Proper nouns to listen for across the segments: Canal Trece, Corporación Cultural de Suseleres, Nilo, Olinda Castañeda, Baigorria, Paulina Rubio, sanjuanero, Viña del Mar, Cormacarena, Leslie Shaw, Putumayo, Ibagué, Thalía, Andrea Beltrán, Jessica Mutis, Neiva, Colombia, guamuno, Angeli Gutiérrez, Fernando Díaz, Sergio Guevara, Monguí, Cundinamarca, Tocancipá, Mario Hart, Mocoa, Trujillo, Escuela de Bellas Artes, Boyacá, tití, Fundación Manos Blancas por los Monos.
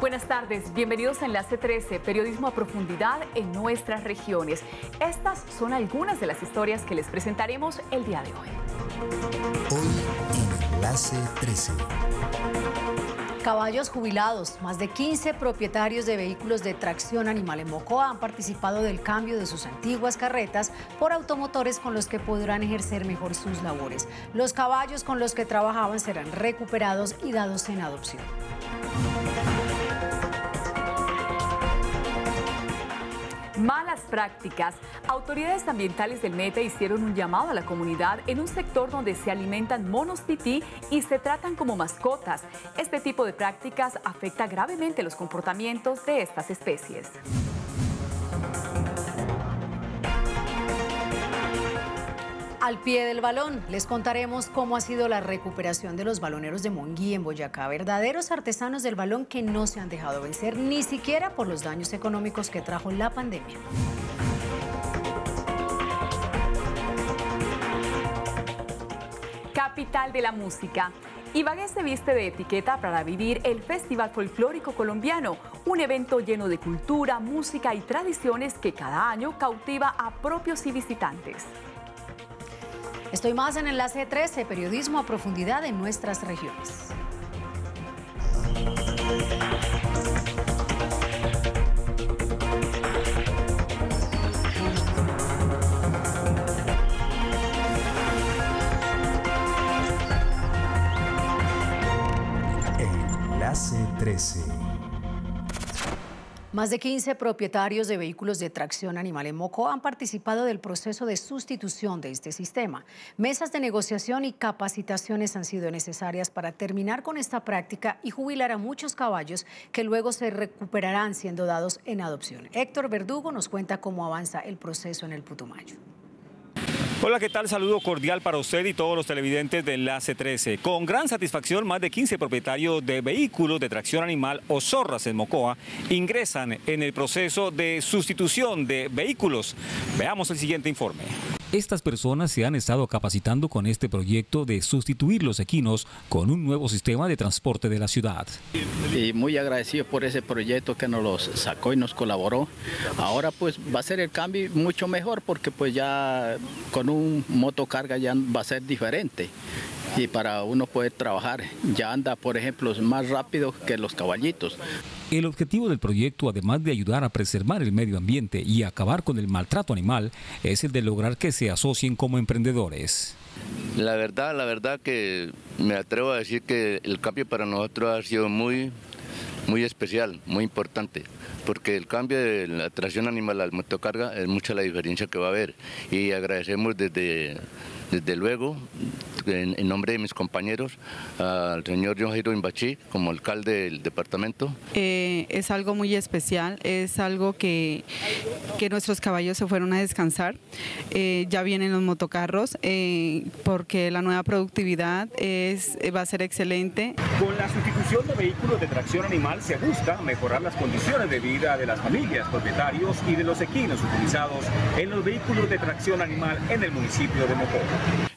Buenas tardes, bienvenidos a Enlace 13, periodismo a profundidad en nuestras regiones. Estas son algunas de las historias que les presentaremos el día de hoy. Hoy en Enlace 13. Caballos jubilados, más de 15 propietarios de vehículos de tracción animal en Mocoa han participado del cambio de sus antiguas carretas por automotores con los que podrán ejercer mejor sus labores. Los caballos con los que trabajaban serán recuperados y dados en adopción. Malas prácticas. Autoridades ambientales del Meta hicieron un llamado a la comunidad en un sector donde se alimentan monos tití y se tratan como mascotas. Este tipo de prácticas afecta gravemente los comportamientos de estas especies. Al pie del balón, les contaremos cómo ha sido la recuperación de los baloneros de Monguí en Boyacá, verdaderos artesanos del balón que no se han dejado vencer ni siquiera por los daños económicos que trajo la pandemia. Capital de la música. Ibagué se viste de etiqueta para vivir el Festival Folclórico Colombiano, un evento lleno de cultura, música y tradiciones que cada año cautiva a propios y visitantes. Estoy más en Enlace 13, periodismo a profundidad en nuestras regiones. Enlace 13. Más de 15 propietarios de vehículos de tracción animal en Mocoa han participado del proceso de sustitución de este sistema. Mesas de negociación y capacitaciones han sido necesarias para terminar con esta práctica y jubilar a muchos caballos que luego se recuperarán siendo dados en adopción. Héctor Verdugo nos cuenta cómo avanza el proceso en el Putumayo. Hola, ¿qué tal? Saludo cordial para usted y todos los televidentes de Enlace 13. Con gran satisfacción, más de 15 propietarios de vehículos de tracción animal o zorras en Mocoa ingresan en el proceso de sustitución de vehículos. Veamos el siguiente informe. Estas personas se han estado capacitando con este proyecto de sustituir los equinos con un nuevo sistema de transporte de la ciudad. Y muy agradecidos por ese proyecto que nos los sacó y nos colaboró. Ahora pues va a ser el cambio mucho mejor porque pues ya con un motocarga ya va a ser diferente. Y para uno poder trabajar, ya anda, por ejemplo, más rápido que los caballitos. El objetivo del proyecto, además de ayudar a preservar el medio ambiente y acabar con el maltrato animal, es el de lograr que se asocien como emprendedores. La verdad que me atrevo a decir que el cambio para nosotros ha sido muy especial, muy importante, porque el cambio de la tracción animal al motocarga es mucha la diferencia que va a haber, y agradecemos desde luego, en nombre de mis compañeros, al señor John Jairo como alcalde del departamento. Es algo muy especial, es algo que nuestros caballos se fueron a descansar, ya vienen los motocarros, porque la nueva productividad va a ser excelente. Con la sustitución de vehículos de tracción animal se busca mejorar las condiciones de vida de las familias, propietarios y de los equinos utilizados en los vehículos de tracción animal en el municipio de Mocoa.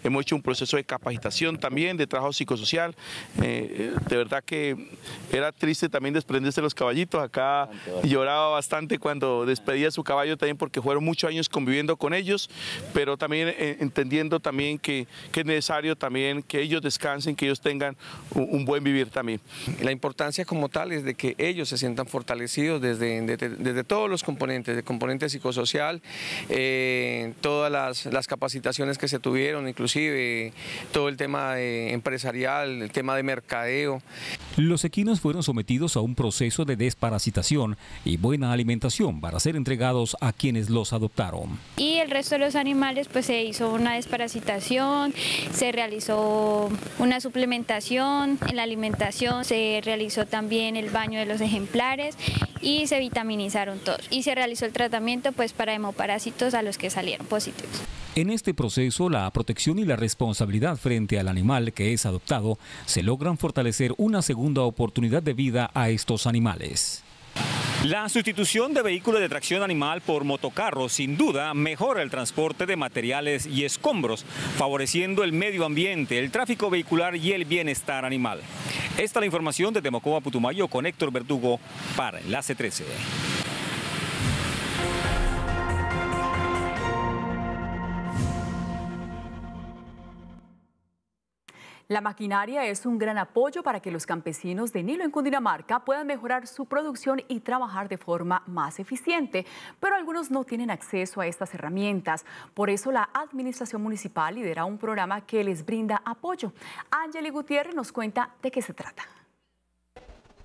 Hemos hecho un proceso de capacitación también, de trabajo psicosocial. De verdad que era triste también desprenderse de los caballitos. Acá lloraba bastante cuando despedía a su caballo también porque fueron muchos años conviviendo con ellos, pero también entendiendo también que es necesario también que ellos descansen, que ellos tengan un buen vivir también. La importancia como tal es de que ellos se sientan fortalecidos desde todos los componentes, de componente psicosocial, todas las capacitaciones que se tuvieron, inclusive todo el tema empresarial, el tema de mercadeo. Los equinos fueron sometidos a un proceso de desparasitación y buena alimentación para ser entregados a quienes los adoptaron. Y el resto de los animales pues se hizo una desparasitación, se realizó una suplementación en la alimentación, se realizó también el baño de los ejemplares y se vitaminizaron todos. Y se realizó el tratamiento pues para hemoparásitos a los que salieron positivos. En este proceso, la protección y la responsabilidad frente al animal que es adoptado se logran fortalecer una segunda oportunidad de vida a estos animales. La sustitución de vehículos de tracción animal por motocarros sin duda mejora el transporte de materiales y escombros, favoreciendo el medio ambiente, el tráfico vehicular y el bienestar animal. Esta es la información desde Mocoa, Putumayo, con Héctor Verdugo para Enlace 13. La maquinaria es un gran apoyo para que los campesinos de Nilo en Cundinamarca puedan mejorar su producción y trabajar de forma más eficiente, pero algunos no tienen acceso a estas herramientas. Por eso la administración municipal lidera un programa que les brinda apoyo. Angeli Gutiérrez nos cuenta de qué se trata.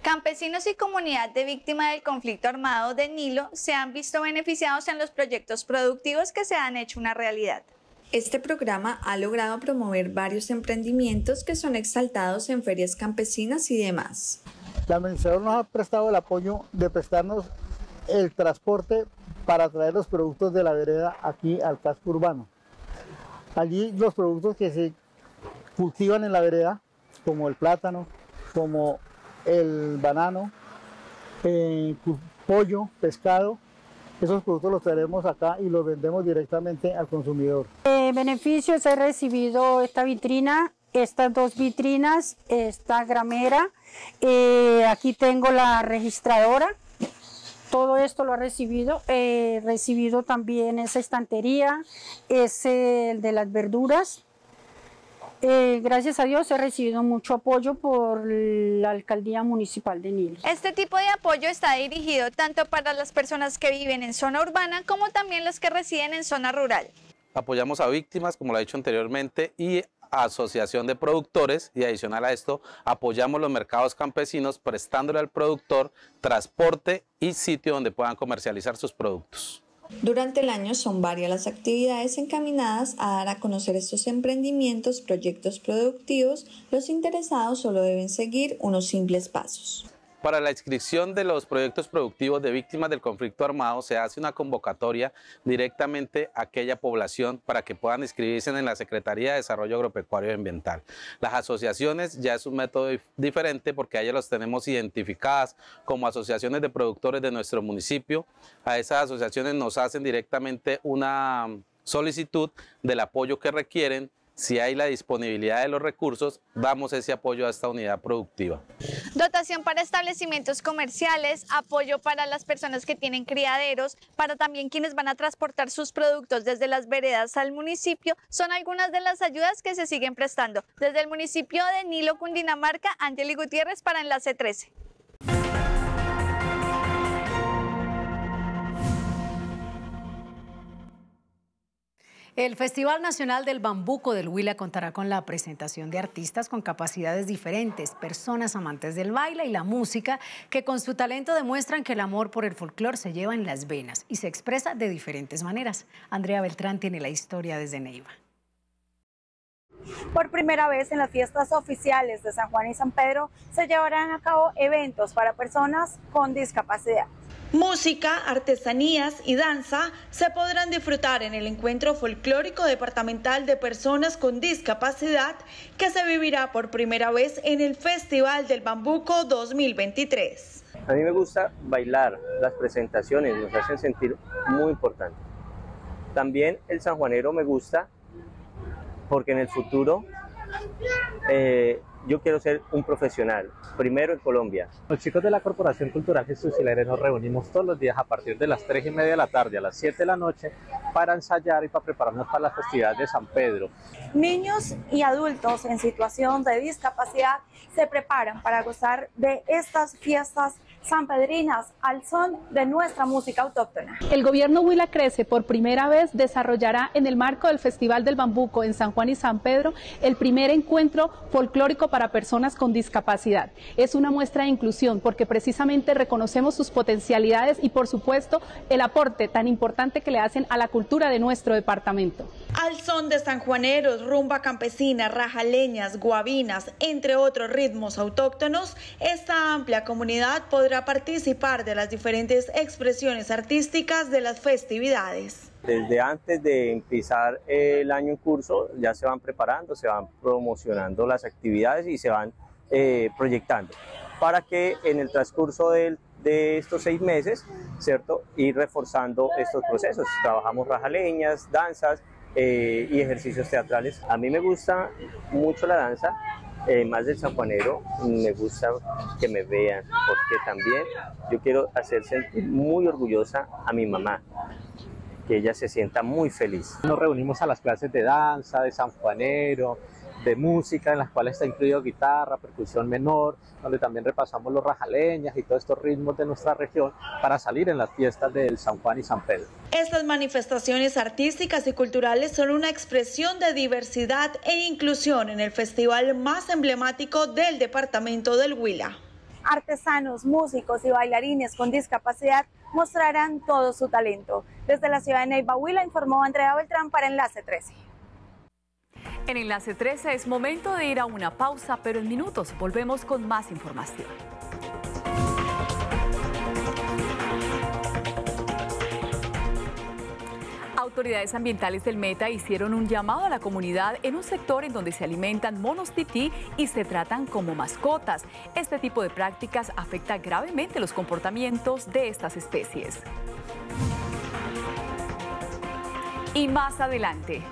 Campesinos y comunidad de víctimas del conflicto armado de Nilo se han visto beneficiados en los proyectos productivos que se han hecho una realidad. Este programa ha logrado promover varios emprendimientos que son exaltados en ferias campesinas y demás. La administración nos ha prestado el apoyo de prestarnos el transporte para traer los productos de la vereda aquí al casco urbano. Allí los productos que se cultivan en la vereda, como el plátano, como el banano, pollo, pescado, esos productos los traemos acá y los vendemos directamente al consumidor. Beneficios he recibido esta vitrina, estas dos vitrinas, esta gramera, aquí tengo la registradora, todo esto lo ha recibido. He recibido también esa estantería, es el de las verduras. Gracias a Dios he recibido mucho apoyo por la Alcaldía Municipal de Nilo. Este tipo de apoyo está dirigido tanto para las personas que viven en zona urbana como también los que residen en zona rural. Apoyamos a víctimas, como lo he dicho anteriormente, y asociación de productores, y adicional a esto apoyamos los mercados campesinos prestándole al productor transporte y sitio donde puedan comercializar sus productos. Durante el año son varias las actividades encaminadas a dar a conocer estos emprendimientos, proyectos productivos. Los interesados solo deben seguir unos simples pasos. Para la inscripción de los proyectos productivos de víctimas del conflicto armado se hace una convocatoria directamente a aquella población para que puedan inscribirse en la Secretaría de Desarrollo Agropecuario y Ambiental. Las asociaciones ya es un método diferente porque a ellas las tenemos identificadas como asociaciones de productores de nuestro municipio. A esas asociaciones nos hacen directamente una solicitud del apoyo que requieren. Si hay la disponibilidad de los recursos, damos ese apoyo a esta unidad productiva. Dotación para establecimientos comerciales, apoyo para las personas que tienen criaderos, para también quienes van a transportar sus productos desde las veredas al municipio, son algunas de las ayudas que se siguen prestando. Desde el municipio de Nilo, Cundinamarca, Angeli Gutiérrez para Enlace 13. El Festival Nacional del Bambuco del Huila contará con la presentación de artistas con capacidades diferentes, personas amantes del baile y la música, que con su talento demuestran que el amor por el folclor se lleva en las venas y se expresa de diferentes maneras. Andrea Beltrán tiene la historia desde Neiva. Por primera vez en las fiestas oficiales de San Juan y San Pedro se llevarán a cabo eventos para personas con discapacidad. Música, artesanías y danza se podrán disfrutar en el encuentro folclórico departamental de personas con discapacidad que se vivirá por primera vez en el Festival del Bambuco 2023. A mí me gusta bailar, las presentaciones nos hacen sentir muy importantes. También el sanjuanero me gusta porque en el futuro yo quiero ser un profesional, primero en Colombia. Los chicos de la Corporación Cultural de Suseleres nos reunimos todos los días a partir de las 3:30 de la tarde a las 7 de la noche para ensayar y para prepararnos para las festividades de San Pedro. Niños y adultos en situación de discapacidad se preparan para gozar de estas fiestas sanpedrinas al son de nuestra música autóctona. El gobierno Huila Crece por primera vez desarrollará en el marco del Festival del Bambuco en San Juan y San Pedro el primer encuentro folclórico para personas con discapacidad. Es una muestra de inclusión porque precisamente reconocemos sus potencialidades y por supuesto el aporte tan importante que le hacen a la cultura de nuestro departamento. Al son de sanjuaneros, rumba campesina, rajaleñas, guabinas, entre otros ritmos autóctonos, esta amplia comunidad podrá participar de las diferentes expresiones artísticas de las festividades. Desde antes de empezar el año en curso ya se van preparando, se van promocionando las actividades y se van proyectando para que en el transcurso del de estos 6 meses, ¿cierto? Ir reforzando estos procesos. Trabajamos rajaleñas, danzas y ejercicios teatrales. A mí me gusta mucho la danza, más del sanjuanero, me gusta que me vean, porque también yo quiero hacer sentir muy orgullosa a mi mamá, que ella se sienta muy feliz. Nos reunimos a las clases de danza, de sanjuanero, de música, en las cuales está incluido guitarra, percusión menor, donde también repasamos los rajaleñas y todos estos ritmos de nuestra región para salir en las fiestas del San Juan y San Pedro. Estas manifestaciones artísticas y culturales son una expresión de diversidad e inclusión en el festival más emblemático del departamento del Huila. Artesanos, músicos y bailarines con discapacidad mostrarán todo su talento. Desde la ciudad de Neiva, Huila, informó Andrea Beltrán para Enlace 13. En Enlace 13 es momento de ir a una pausa, pero en minutos volvemos con más información. Autoridades ambientales del Meta hicieron un llamado a la comunidad en un sector en donde se alimentan monos tití y se tratan como mascotas. Este tipo de prácticas afecta gravemente los comportamientos de estas especies. Y más adelante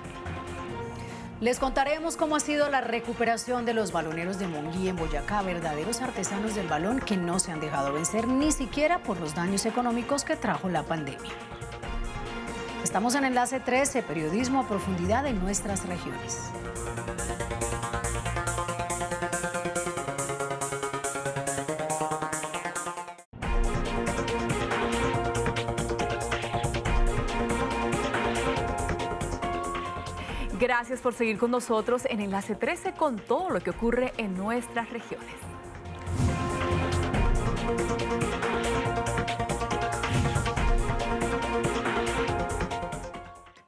les contaremos cómo ha sido la recuperación de los baloneros de Monguí en Boyacá, verdaderos artesanos del balón que no se han dejado vencer ni siquiera por los daños económicos que trajo la pandemia. Estamos en Enlace 13, periodismo a profundidad en nuestras regiones. Gracias por seguir con nosotros en Enlace 13 con todo lo que ocurre en nuestras regiones.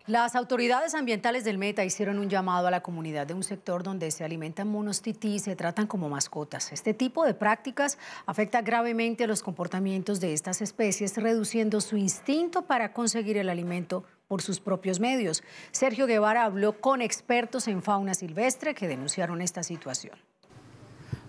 Las autoridades ambientales del Meta hicieron un llamado a la comunidad de un sector donde se alimentan monos tití y se tratan como mascotas. Este tipo de prácticas afecta gravemente los comportamientos de estas especies, reduciendo su instinto para conseguir el alimento por sus propios medios. Sergio Guevara habló con expertos en fauna silvestre que denunciaron esta situación.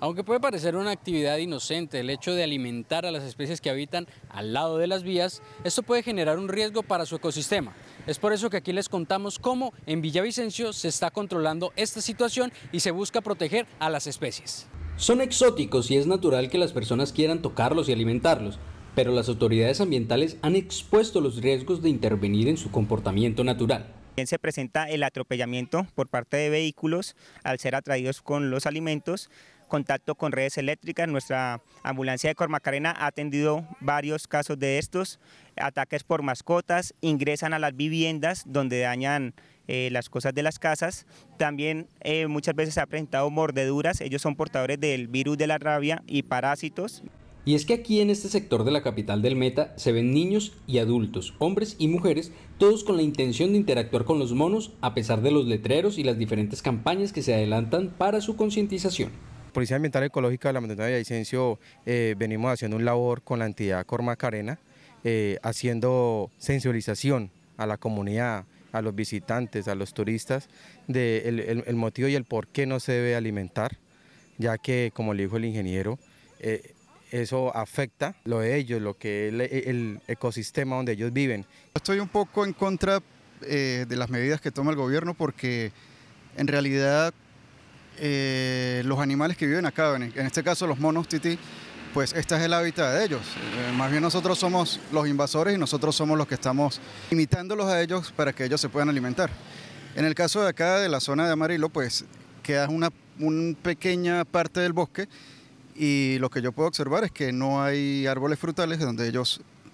Aunque puede parecer una actividad inocente el hecho de alimentar a las especies que habitan al lado de las vías, esto puede generar un riesgo para su ecosistema. Es por eso que aquí les contamos cómo en Villavicencio se está controlando esta situación y se busca proteger a las especies. Son exóticos y es natural que las personas quieran tocarlos y alimentarlos, pero las autoridades ambientales han expuesto los riesgos de intervenir en su comportamiento natural. Se presenta el atropellamiento por parte de vehículos al ser atraídos con los alimentos, contacto con redes eléctricas. Nuestra ambulancia de Cormacarena ha atendido varios casos de estos, ataques por mascotas, ingresan a las viviendas donde dañan las cosas de las casas. También muchas veces se han presentado mordeduras, ellos son portadores del virus de la rabia y parásitos. Y es que aquí en este sector de la capital del Meta se ven niños y adultos, hombres y mujeres, todos con la intención de interactuar con los monos a pesar de los letreros y las diferentes campañas que se adelantan para su concientización. Policía Ambiental Ecológica de la Montaña de Villavicencio venimos haciendo un labor con la entidad Cormacarena, haciendo sensibilización a la comunidad, a los visitantes, a los turistas, del motivo y el por qué no se debe alimentar, ya que, como le dijo el ingeniero, eso afecta lo de ellos, lo que es el ecosistema donde ellos viven. Estoy un poco en contra de las medidas que toma el gobierno porque en realidad los animales que viven acá, en este caso los monos tití, pues este es el hábitat de ellos. Más bien nosotros somos los invasores y nosotros somos los que estamos limitándolos a ellos para que ellos se puedan alimentar. En el caso de acá, de la zona de Amarillo, pues queda una pequeña parte del bosque. Y lo que yo puedo observar es que no hay árboles frutales donde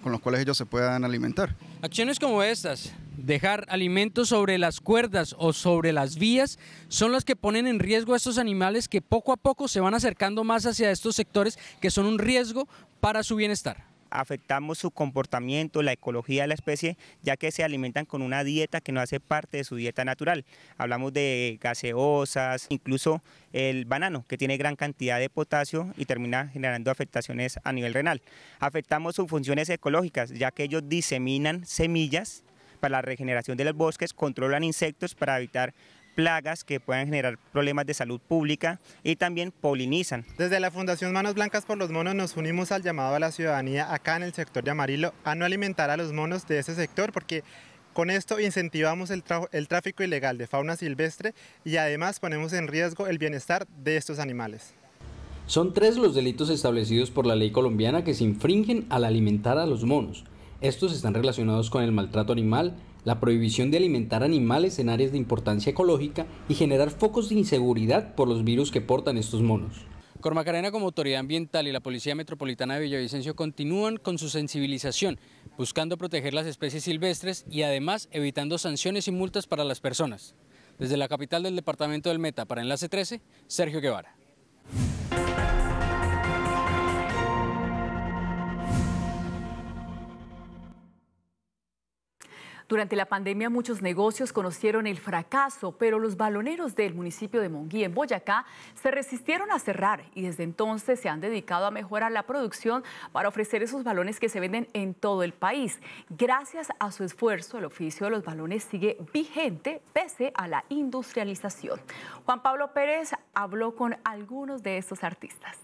con los cuales ellos se puedan alimentar. Acciones como estas, dejar alimentos sobre las cuerdas o sobre las vías, son las que ponen en riesgo a estos animales que poco a poco se van acercando más hacia estos sectores que son un riesgo para su bienestar. Afectamos su comportamiento, la ecología de la especie, ya que se alimentan con una dieta que no hace parte de su dieta natural. Hablamos de gaseosas, incluso el banano, que tiene gran cantidad de potasio y termina generando afectaciones a nivel renal. Afectamos sus funciones ecológicas, ya que ellos diseminan semillas para la regeneración de los bosques, controlan insectos para evitar plagas que puedan generar problemas de salud pública y también polinizan. Desde la Fundación Manos Blancas por los Monos nos unimos al llamado a la ciudadanía acá en el sector de Amarillo a no alimentar a los monos de ese sector, porque con esto incentivamos el tráfico ilegal de fauna silvestre y además ponemos en riesgo el bienestar de estos animales. Son 3 los delitos establecidos por la ley colombiana que se infringen al alimentar a los monos. Estos están relacionados con el maltrato animal, la prohibición de alimentar animales en áreas de importancia ecológica y generar focos de inseguridad por los virus que portan estos monos. Cormacarena, como autoridad ambiental, y la Policía Metropolitana de Villavicencio continúan con su sensibilización, buscando proteger las especies silvestres y además evitando sanciones y multas para las personas. Desde la capital del departamento del Meta, para Enlace 13, Sergio Guevara. Durante la pandemia muchos negocios conocieron el fracaso, pero los baloneros del municipio de Monguí, en Boyacá, se resistieron a cerrar y desde entonces se han dedicado a mejorar la producción para ofrecer esos balones que se venden en todo el país. Gracias a su esfuerzo, el oficio de los balones sigue vigente pese a la industrialización. Juan Pablo Pérez habló con algunos de estos artistas.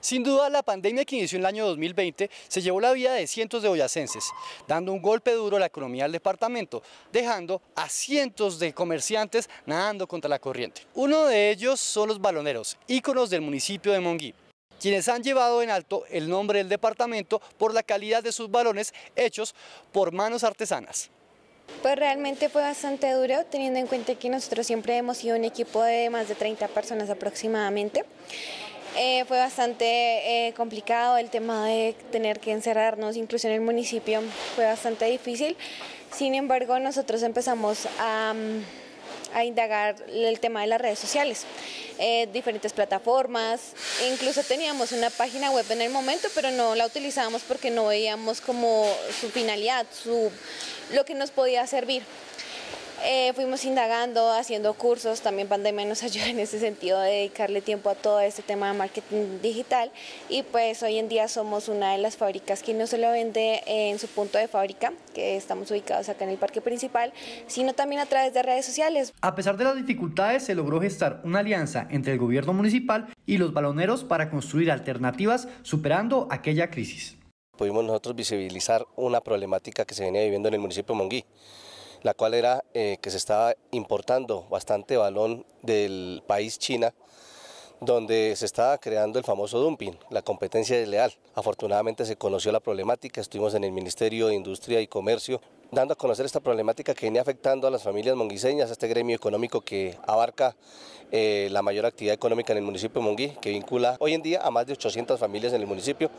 Sin duda, la pandemia que inició en el año 2020 se llevó la vida de cientos de boyacenses, dando un golpe duro a la economía del departamento, dejando a cientos de comerciantes nadando contra la corriente. Uno de ellos son los baloneros, íconos del municipio de Monguí, quienes han llevado en alto el nombre del departamento por la calidad de sus balones hechos por manos artesanas. Pues realmente fue bastante duro, teniendo en cuenta que nosotros siempre hemos sido un equipo de más de 30 personas aproximadamente. Fue bastante complicado el tema de tener que encerrarnos, incluso en el municipio fue bastante difícil. Sin embargo, nosotros empezamos a indagar el tema de las redes sociales, diferentes plataformas, incluso teníamos una página web en el momento, pero no la utilizábamos porque no veíamos como su finalidad, lo que nos podía servir. Fuimos indagando, haciendo cursos, también pandemia nos ayuda en ese sentido de dedicarle tiempo a todo este tema de marketing digital, y pues hoy en día somos una de las fábricas que no solo vende en su punto de fábrica, que estamos ubicados acá en el parque principal, sino también a través de redes sociales. A pesar de las dificultades, se logró gestar una alianza entre el gobierno municipal y los baloneros para construir alternativas superando aquella crisis. Pudimos nosotros visibilizar una problemática que se venía viviendo en el municipio de Monguí, la cual era que se estaba importando bastante balón del país China, donde se estaba creando el famoso dumping, la competencia desleal. Afortunadamente se conoció la problemática, estuvimos en el Ministerio de Industria y Comercio, dando a conocer esta problemática que viene afectando a las familias monguiseñas, a este gremio económico que abarca la mayor actividad económica en el municipio de Monguí, que vincula hoy en día a más de 800 familias en el municipio.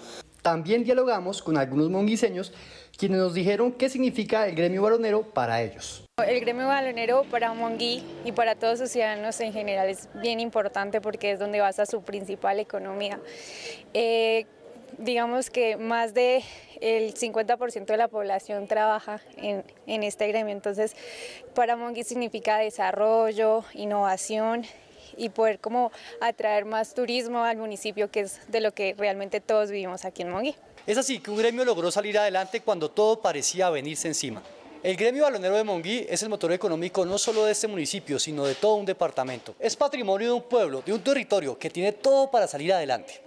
También dialogamos con algunos monguiseños, quienes nos dijeron qué significa el gremio balonero para ellos. El gremio balonero para Monguí y para todos sus ciudadanos en general es bien importante porque es donde basa su principal economía. Digamos que más del 50% de la población trabaja en este gremio, entonces para Monguí significa desarrollo, innovación y poder como atraer más turismo al municipio, que es de lo que realmente todos vivimos aquí en Monguí. Es así que un gremio logró salir adelante cuando todo parecía venirse encima. El gremio balonero de Monguí es el motor económico no solo de este municipio, sino de todo un departamento. Es patrimonio de un pueblo, de un territorio que tiene todo para salir adelante.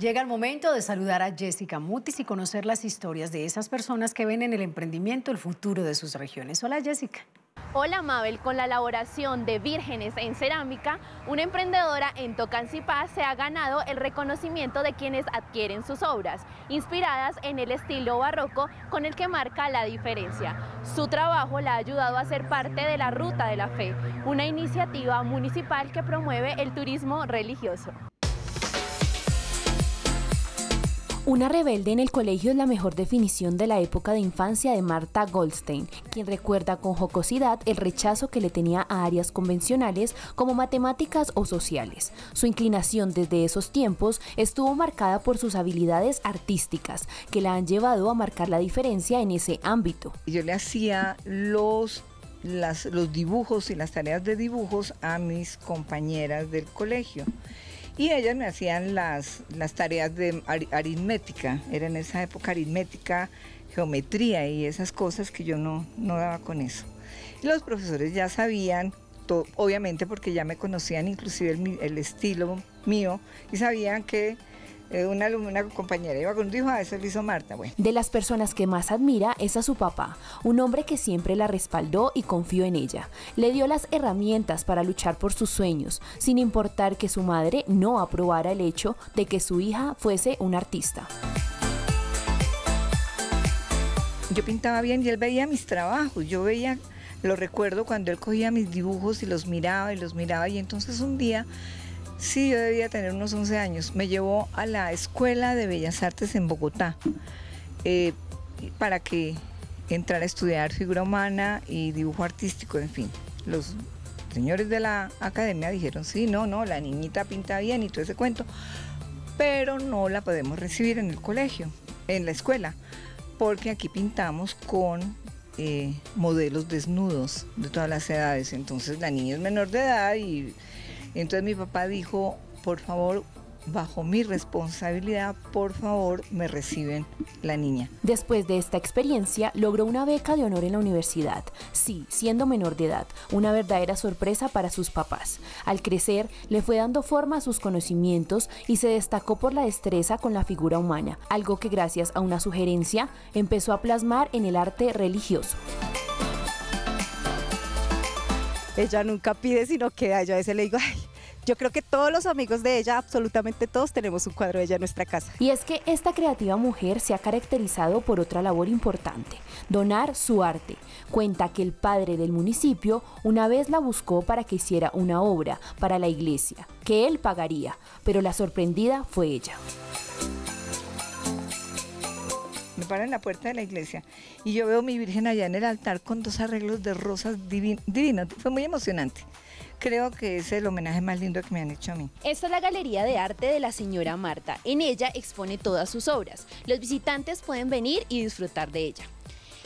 Llega el momento de saludar a Jessica Mutis y conocer las historias de esas personas que ven en el emprendimiento el futuro de sus regiones. Hola, Jessica. Hola, Mabel. Con la elaboración de vírgenes en cerámica, una emprendedora en Tocancipá se ha ganado el reconocimiento de quienes adquieren sus obras, inspiradas en el estilo barroco con el que marca la diferencia. Su trabajo la ha ayudado a ser parte de la Ruta de la Fe, una iniciativa municipal que promueve el turismo religioso. Una rebelde en el colegio es la mejor definición de la época de infancia de Marta Goldstein, quien recuerda con jocosidad el rechazo que le tenía a áreas convencionales como matemáticas o sociales. Su inclinación desde esos tiempos estuvo marcada por sus habilidades artísticas, que la han llevado a marcar la diferencia en ese ámbito. Yo le hacía los dibujos y las tareas de dibujos a mis compañeras del colegio. Y ellas me hacían las tareas de aritmética, era en esa época aritmética, geometría y esas cosas que yo no daba con eso. Los profesores ya sabían, obviamente porque ya me conocían inclusive el estilo mío, y sabían que una compañera iba con un hijo, a eso lo hizo Marta. Bueno. De las personas que más admira es a su papá, un hombre que siempre la respaldó y confió en ella. Le dio las herramientas para luchar por sus sueños, sin importar que su madre no aprobara el hecho de que su hija fuese una artista. Yo pintaba bien y él veía mis trabajos, yo veía, lo recuerdo cuando él cogía mis dibujos y los miraba, y entonces un día... Sí, yo debía tener unos 11 años. Me llevó a la Escuela de Bellas Artes en Bogotá para que entrara a estudiar figura humana y dibujo artístico, en fin. Los señores de la academia dijeron, sí, no, la niñita pinta bien y todo ese cuento, pero no la podemos recibir en el colegio, en la escuela, porque aquí pintamos con modelos desnudos de todas las edades. Entonces la niña es menor de edad y... Entonces mi papá dijo, por favor, bajo mi responsabilidad, por favor, me reciben la niña. Después de esta experiencia, logró una beca de honor en la universidad. Sí, siendo menor de edad, una verdadera sorpresa para sus papás. Al crecer, le fue dando forma a sus conocimientos y se destacó por la destreza con la figura humana, algo que gracias a una sugerencia empezó a plasmar en el arte religioso. Ella nunca pide, sino que a veces le digo, ay, yo creo que todos los amigos de ella, absolutamente todos, tenemos un cuadro de ella en nuestra casa. Y es que esta creativa mujer se ha caracterizado por otra labor importante, donar su arte. Cuenta que el padre del municipio una vez la buscó para que hiciera una obra para la iglesia, que él pagaría, pero la sorprendida fue ella. Me paro en la puerta de la iglesia y yo veo a mi Virgen allá en el altar con dos arreglos de rosas divinos. Fue muy emocionante. Creo que es el homenaje más lindo que me han hecho a mí. Esta es la Galería de Arte de la señora Marta. En ella expone todas sus obras. Los visitantes pueden venir y disfrutar de ella.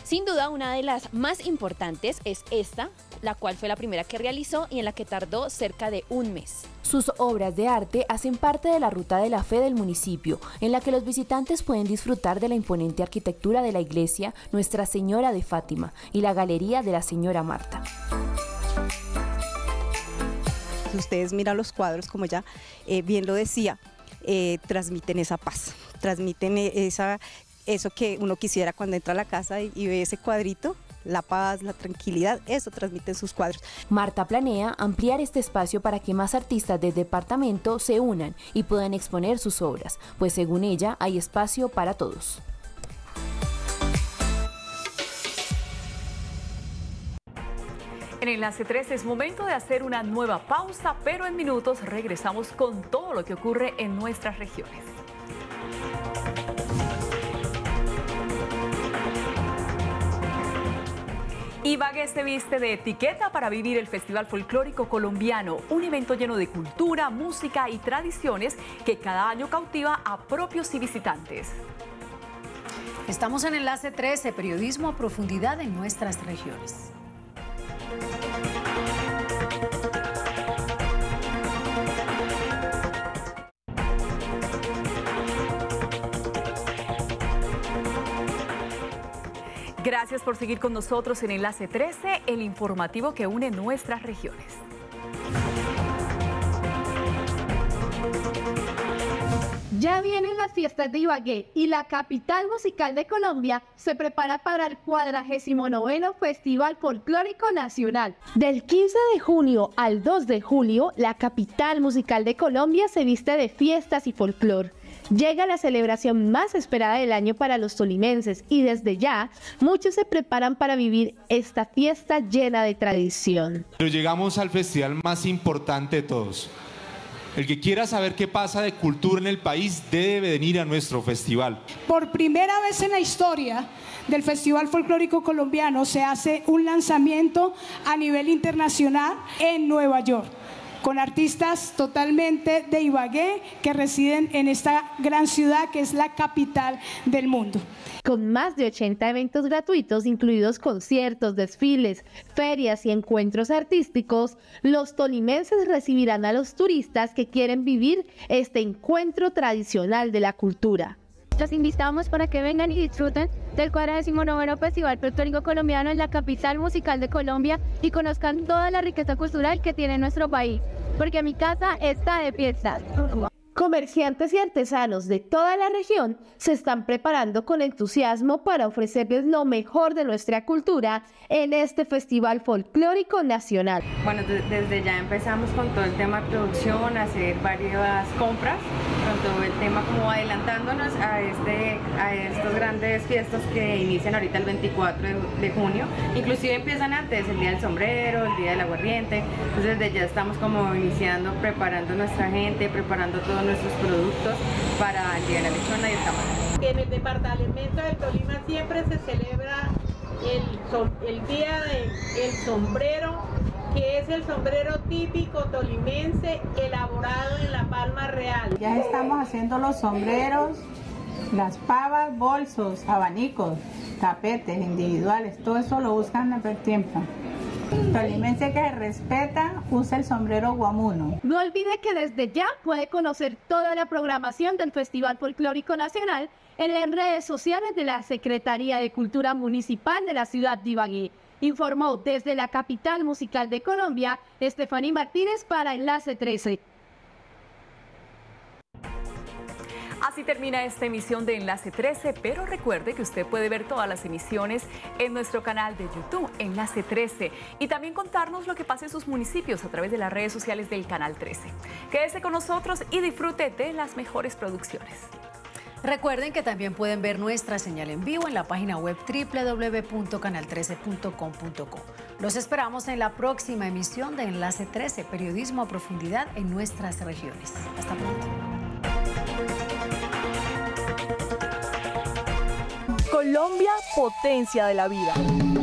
Sin duda, una de las más importantes es esta, la cual fue la primera que realizó y en la que tardó cerca de un mes. Sus obras de arte hacen parte de la Ruta de la Fe del municipio, en la que los visitantes pueden disfrutar de la imponente arquitectura de la iglesia Nuestra Señora de Fátima y la Galería de la Señora Marta. Si ustedes miran los cuadros, como ya bien lo decía, transmiten esa paz, transmiten eso que uno quisiera cuando entra a la casa y ve ese cuadrito, la paz, la tranquilidad, eso transmiten sus cuadros. Marta planea ampliar este espacio para que más artistas del departamento se unan y puedan exponer sus obras, pues según ella hay espacio para todos. En Enlace 13 es momento de hacer una nueva pausa, pero en minutos regresamos con todo lo que ocurre en nuestras regiones. Ibagué se viste de etiqueta para vivir el Festival Folclórico Colombiano, un evento lleno de cultura, música y tradiciones que cada año cautiva a propios y visitantes. Estamos en Enlace 13, periodismo a profundidad en nuestras regiones. Gracias por seguir con nosotros en Enlace 13, el informativo que une nuestras regiones. Ya vienen las fiestas de Ibagué y la capital musical de Colombia se prepara para el 49º Festival Folclórico Nacional. Del 15 de junio al 2 de julio, la capital musical de Colombia se viste de fiestas y folclore. Llega la celebración más esperada del año para los tolimenses y desde ya muchos se preparan para vivir esta fiesta llena de tradición. Pero llegamos al festival más importante de todos. El que quiera saber qué pasa de cultura en el país debe venir a nuestro festival. Por primera vez en la historia del Festival Folclórico Colombiano se hace un lanzamiento a nivel internacional en Nueva York, con artistas totalmente de Ibagué que residen en esta gran ciudad que es la capital del mundo. Con más de 80 eventos gratuitos, incluidos conciertos, desfiles, ferias y encuentros artísticos, los tolimenses recibirán a los turistas que quieren vivir este encuentro tradicional de la cultura. Los invitamos para que vengan y disfruten del 49º Festival Folclórico Colombiano en la capital musical de Colombia y conozcan toda la riqueza cultural que tiene nuestro país, porque mi casa está de fiestas. Comerciantes y artesanos de toda la región se están preparando con entusiasmo para ofrecerles lo mejor de nuestra cultura en este Festival Folclórico Nacional. Bueno, desde ya empezamos con todo el tema de producción, hacer varias compras, con todo el tema como adelantándonos a estas grandes fiestas que inician ahorita el 24 de junio. Inclusive empiezan antes, el Día del Sombrero, el Día del Aguardiente. Entonces desde ya estamos como iniciando, preparando nuestra gente, preparando todo nuestros productos para el Día de la Lechona y el tamal. En el departamento del Tolima siempre se celebra el Día del Sombrero, que es el sombrero típico tolimense elaborado en la palma real. Ya estamos haciendo los sombreros, las pavas, bolsos, abanicos, tapetes individuales, todo eso lo buscan a tiempo. Tolimense que respeta, usa el sombrero guamuno. No olvide que desde ya puede conocer toda la programación del Festival Folclórico Nacional en las redes sociales de la Secretaría de Cultura Municipal de la ciudad de Ibagué. Informó desde la capital musical de Colombia, Estefanía Martínez para Enlace 13. Así termina esta emisión de Enlace 13, pero recuerde que usted puede ver todas las emisiones en nuestro canal de YouTube, Enlace 13, y también contarnos lo que pasa en sus municipios a través de las redes sociales del Canal 13. Quédese con nosotros y disfrute de las mejores producciones. Recuerden que también pueden ver nuestra señal en vivo en la página web www.canal13.com.co. Los esperamos en la próxima emisión de Enlace 13, periodismo a profundidad en nuestras regiones. Hasta pronto. Colombia, potencia de la vida.